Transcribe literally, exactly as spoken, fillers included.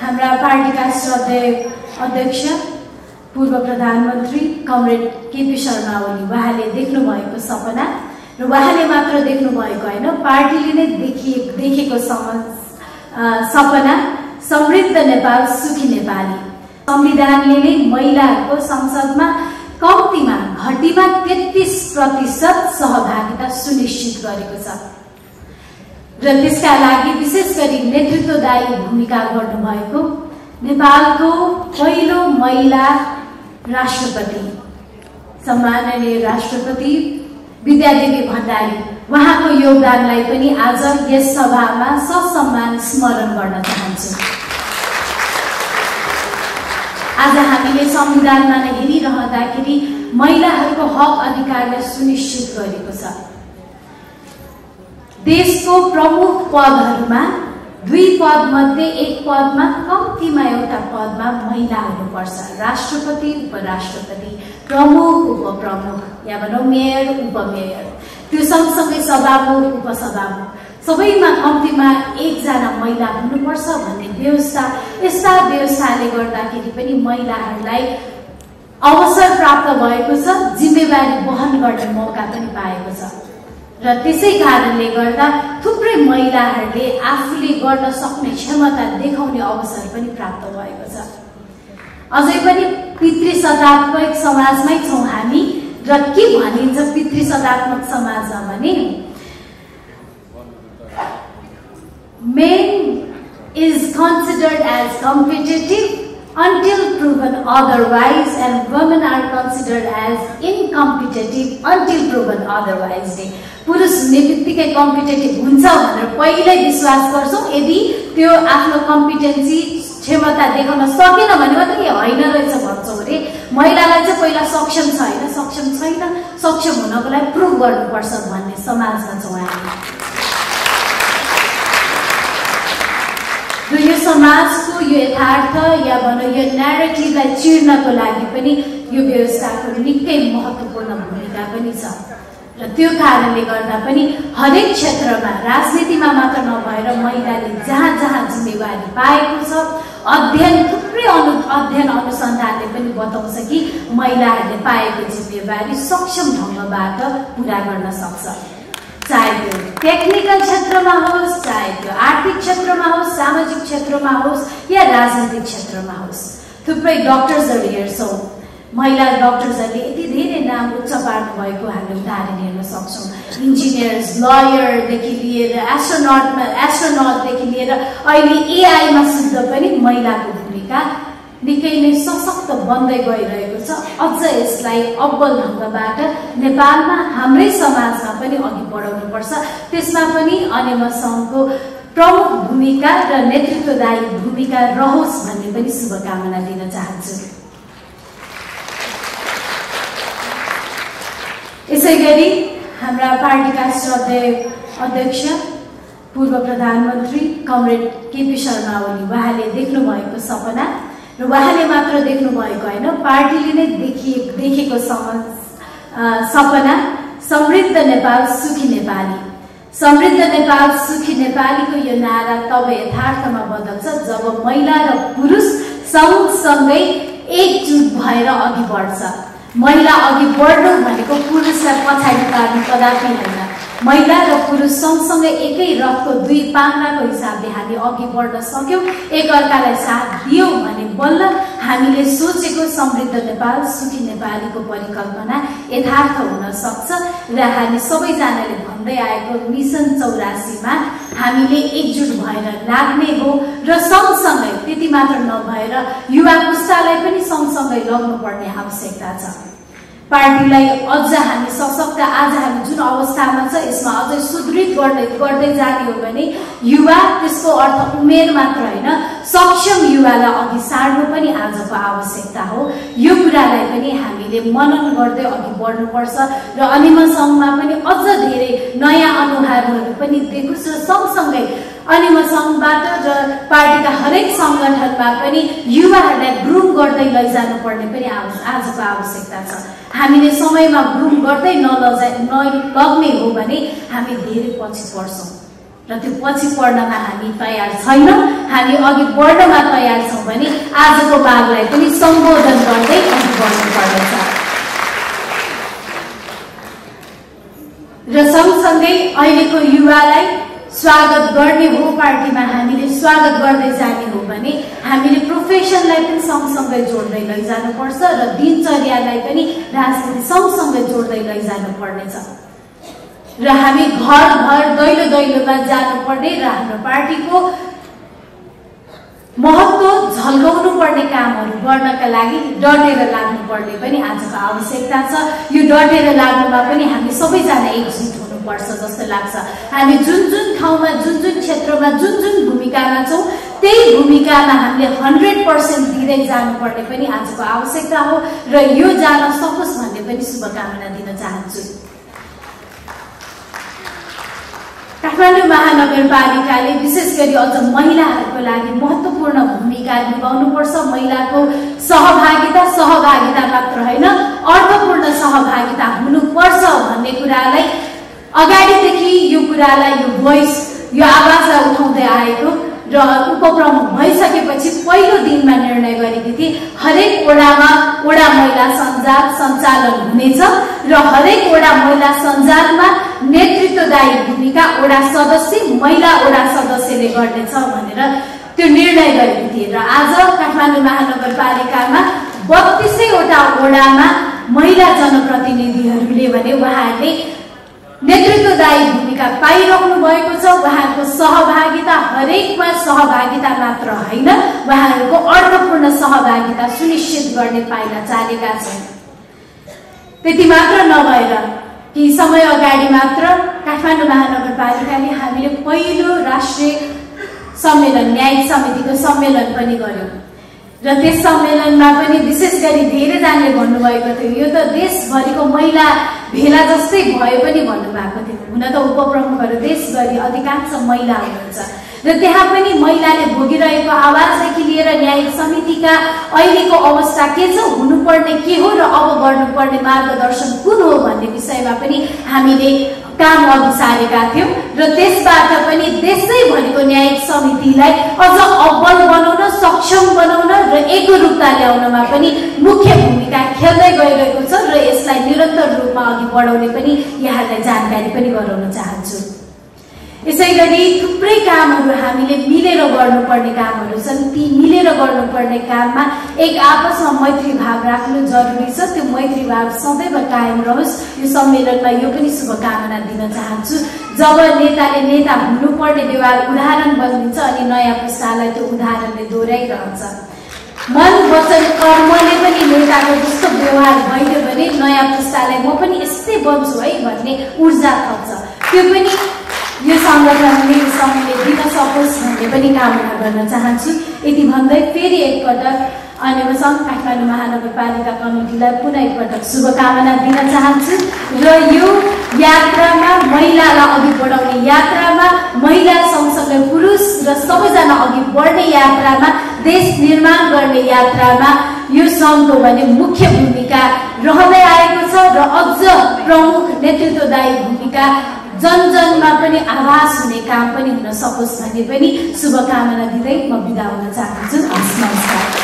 हमारा पार्टी का श्रद्धेय अध्यक्ष पूर्व प्रधानमन्त्री कमरेड केपी शर्मा ओली वहाँले देख्नु भएको सपना र वहाँले मात्र देख्नु भएको हैन, पार्टीले नै देखेको सपना समृद्ध नेपाल, सुखी नेपाली। संविधानले नै महिलाको संसदमा कम्तीमा घटीमा तेत्तीस प्रतिशत सहभागिता सुनिश्चित गरेको छ र त्यसका लागि विशेष गरी नेतृत्वदायी भूमिका गर्नु भएको नेपालको पहिलो महिला राष्ट्रपति सम्माननीय राष्ट्रपति विद्यादेवी भण्डारी वहाँको योगदानलाई पनि आज यस सभामा ससम्मान स्मरण गर्न चाहन्छु। आज हामीले संविधानमा नै हेरिरहँदाखेरि महिलाहरूको हक अधिकारलाई सुनिश्चित गरेको छ। देशको प्रमुख पदहरूमा दुई पद मध्ये एक पदमा कम्तीमा एउटा पदमा महिलाहरू पर्छ, राष्ट्रपति, उपराष्ट्रपति, प्रमुख, उपप्रमुख या भनौं मेयर, उपमेयर, त्यो सँगसँगै सभामुख, उपसभामुख सबैमा कम्तीमा एकजना महिला हुनुपर्छ भन्ने व्यवस्था। यस्ता व्यवस्थाले गर्दाखेरि पनि महिलाहरूलाई अवसर प्राप्त भएको छ, जिम्मेवारी वहन गर्ने मौका पनि पाएको छ र त्यसै कारणले गर्दा थुप्रै महिलाहरूले आफूले गर्न सक्ने क्षमता देखाउने अवसर पनि प्राप्त भएको छ। अझै पनि पितृ सत्तात्मक समाजमै छौं हामी र के भनिन्छ पितृ सत्तात्मक समाजमा भने Men is considered as competitive until proven otherwise, and women are considered as incompetitive until proven otherwise. They पुरुष निमित्तिकै कम्पिटेटिभ हुन्छ भनेर पहिल्यै विश्वास गर्छौं, यदि त्यो आफ्नो कम्पिटेन्सी क्षमता देखाउन सकेन भने मात्रै हैन रहेछ भन्छौं। अरे महिलालाई चाहिँ पहिला सक्षम छ हैन, सक्षम छैन, सक्षम हुनको लागि प्रुभ गर्नुपर्छ भन्ने समाजमा छौं हामी। यो समाजको यो यथार्थ या भनौं यो नरेटिभलाई चिर्नको लागि पनि यो व्यवस्थाको निकै महत्त्वपूर्ण भूमिका पनि छ र त्यो कारणले गर्दा पनि हरेक क्षेत्रमा राजनीतिमा मात्र नभएर महिलाले जहाँ जहाँ जिम्मेवारी पाएको छ, अध्ययन थुप्रै अनु अध्ययन अनुसन्धानले पनि बताउँछ कि महिलाहरूले पाएको जिम्मेवारी सक्षम ढङ्गबाट पूरा गर्न सक्छ, चाहे त्यो टेक्निकल क्षेत्रमा होस्, चाहे त्यो आर्थिक क्षेत्रमा होस्, सामाजिक क्षेत्रमा होस् या राजनीतिक क्षेत्रमा होस्। थुप्रै डक्टर्सहरू हेर्छौं, महिला डक्टर्सहरूले यति धेरै नाम उच्च पार्नु भएको हामी उदाहरण हेर्न सक्छौं। इन्जिनियर्स, लयरदेखि लिएर एस्ट्रोनटमा एस्ट्रोनटदेखि लिएर अहिले एआईमा शुद्ध पनि महिलाको भूमिका निकै नै सशक्त बन्दै गइरहेको छ। अझ यसलाई अब्बल ढङ्गबाट नेपालमा हाम्रै समाजमा पनि अघि बढाउनु पर्छ। त्यसमा पनि अनेमा संघको प्रमुख भूमिका र नेतृत्वदायी भूमिका रहोस् भन्ने पनि शुभकामना दिन चाहन्छु। यसै गरी हाम्रा पार्टीका श्रद्धेय अध्यक्ष पूर्व प्रधानमन्त्री कमरेड केपी शर्मा ओली वहाँले देख्नु भएको सपना र वहाँले मात्र देख्नु भएको हैन, पार्टीले नै देखेको सपना समृद्ध नेपाल, सुखी नेपाली। समृद्ध नेपाल, सुखी नेपालीको यो नारा तब यथार्थमा बदल्छ जब महिला र पुरुष सँगसँगै एकजुट भएर अघि बढ्छ। महिला अघि बढ्नु भनेको पुरुषलाई पछाडि पार्नु कदापि होइन। महिला र पुरुष सँगसँगै एकै रथको दुई पाङ्ग्राको हिसाबले हामी अघि बढ्न सक्यौं, एकअर्कालाई साथ दियौं भने बल्ल हामीले सोचेको समृद्ध नेपाल, सुखी नेपालीको परिकल्पना यथार्थ हुन सक्छ र हामी सबैजनाले भन्दै आएको मिसन चौरासीमा हामीले एकजुट भएर लाग्ने हो र सँगसँगै त्यति मात्र नभएर युवा पुस्तालाई पनि सँगसँगै लग्नुपर्ने आवश्यकता छ। पार्टीलाई अझ हामी सशक्त, आज हामी जुन अवस्थामा छ यसमा अझै सुदृढ गर्दै गर्दै जाने हो भने युवा, त्यसको अर्थ उमेर मात्र हैन, सक्षम युवालाई अघि सार्नु पनि आजको आवश्यकता हो। यो कुरालाई पनि हामीले मनन गर्दै अघि बढ्नुपर्छ र अनिमा संघमा पनि अझ धेरै नयाँ अनुहारहरू पनि देखोस् र सँगसँगै अनिमा संघबाट र पार्टीका हरेक संगठनमा पनि युवाहरूलाई ग्रुम गर्दै लैजानुपर्ने पनि आजको आवश्यकता छ। हामीले समयमा ग्रुम गर्दै नलजाइ नलग्ने हो भने हामी धेरै पछि पर्छौं। र त्यो पछि पढ्नमा हामी तयार छैनौं। हामी अघि बढ्नमा तयार छौं भने आजको भागलाई पनि सम्बोधन गर्दै अघि बढ्नुपर्छ र सँगसँगै अहिलेको युवालाई स्वागत गर्ने हो पार्टीमा हामीले स्वागत गर्दै जाने हो भने हामीले प्रोफेसनलाई पनि सँगसँगै जोड्दै लैजानुपर्छ र दिनचर्यालाई पनि राजनीति सँगसँगै जोड्दै लैजानु पर्नेछ र हामी घर घर दैलो दैलोमा जानुपर्ने र हाम्रो पार्टीको महत्त्व झल्काउनु पर्ने कामहरू गर्नका लागि डटेर लाग्नुपर्ने पनि आजको आवश्यकता छ। यो डटेर लाग्नुमा पनि हामी सबैजना एकजुट हुनुपर्छ जस्तो लाग्छ। हामी जुन जुन ठाउँमा जुन जुन क्षेत्रमा जुन जुन भूमिकामा छौँ त्यही भूमिकामा हामीले हन्ड्रेड पर्सेंट दिँदै जानुपर्ने पनि आजको आवश्यकता हो र यो जान सकोस् भन्ने पनि शुभकामना दिन चाहन्छु। काठमाडौँ महानगरपालिकाले विशेष गरी अझ महिलाहरूको लागि महत्त्वपूर्ण भूमिका निभाउनुपर्छ। महिलाको सहभागिता सहभागिता मात्र होइन अर्थपूर्ण सहभागिता हुनुपर्छ भन्ने कुरालाई अगाडिदेखि यो कुरालाई यो भोइस यो आवाजलाई उठाउँदै आएको र उपप्रमुख भइसकेपछि पहिलो दिनमा निर्णय गरेकी थिए हरेक वडामा वडा महिला सञ्जाल सञ्चालन हुनेछ र हरेक वडा महिला सञ्जालमा नेतृत्वदायी भूमिका वडा सदस्य महिला वडा सदस्यले गर्नेछ भनेर त्यो निर्णय गरेकी थिए। र आज काठमाडौँ महानगरपालिकामा बत्तीसवटा वडामा महिला जनप्रतिनिधिहरूले भने उहाँहरूले नेतृत्वदायी भूमिका पाइरहनु भएको छ। उहाँहरूको सहभागिता हरेकमा सहभागिता मात्र होइन उहाँहरूको अर्थपूर्ण सहभागिता सुनिश्चित गर्ने पाइला चालेका छन्। त्यति मात्र नभएर केही समय अगाडि मात्र काठमाडौँ महानगरपालिकाले हामीले पहिलो राष्ट्रिय सम्मेलन न्यायिक समितिको सम्मेलन पनि गर्यौं र त्यस सम्मेलनमा पनि विशेष गरी धेरैजनाले भन्नुभएको थियो यो त देशभरिको महिला भेला जस्तै भए पनि भन्नुभएको थियो। हुन त उपप्रमुखहरू देशभरि अधिकांश महिला हुनुहुन्छ र त्यहाँ पनि महिलाले भोगिरहेको आवाजदेखि लिएर न्यायिक समितिका अहिलेको अवस्था के छ हुनुपर्ने के हो र अब गर्नुपर्ने मार्गदर्शन कुन हो भन्ने विषयमा पनि हामीले काम अघि सारेका थियौँ र त्यसबाट पनि देशैभरिको न्यायिक समितिलाई अझ अब्बल बनाउन सक्षम बनाउन र एकरूपता ल्याउनमा पनि मुख्य भूमिका खेल्दै गइरहेको छ र यसलाई निरन्तर रूपमा अघि बढाउने पनि यहाँलाई जानकारी पनि गराउन चाहन्छु। यसै गरी थुप्रै कामहरू हामीले मिलेर गर्नुपर्ने कामहरू छन्। ती मिलेर गर्नुपर्ने काममा एक आपसमा मैत्री भाव राख्नु जरुरी छ। त्यो मैत्री भाव सदैव कायम रहोस् यो सम्मेलनमा यो पनि शुभकामना दिन चाहन्छु। जब नेताले नेता हुनुपर्ने व्यवहार उदाहरण बनिन्छ अनि नयाँ पुस्तालाई त्यो उदाहरणले दोहोऱ्याइरहन्छ। मन वचन कर्मले पनि नेताको जस्तो व्यवहार भइदियो भने नयाँ पुस्तालाई म पनि यस्तै बन्छु है भन्ने ऊर्जा थप्छ। त्यो पनि यो संगठनले समयले दिन सकोस् भन्ने पनि कामना गर्न चाहन्छु। यति भन्दै फेरि एकपटक अन्यवसङ काठमाडौँ महानगरपालिका कमिटीलाई पुनः एकपटक शुभकामना दिन चाहन्छु र यो यात्रामा महिलालाई अघि बढाउने यात्रामा महिला सँगसँगै पुरुष र सबैजना अघि बढ्ने यात्रामा देश निर्माण गर्ने यात्रामा यो सङ्घको भने मुख्य भूमिका रहँदै आएको छ र अझ प्रमुख नेतृत्वदायी भूमिका जन जनमा पनि आवाज हुने काम पनि हुन सकोस् भन्ने पनि शुभकामना दिँदै म बिदा हुन चाहन्छु।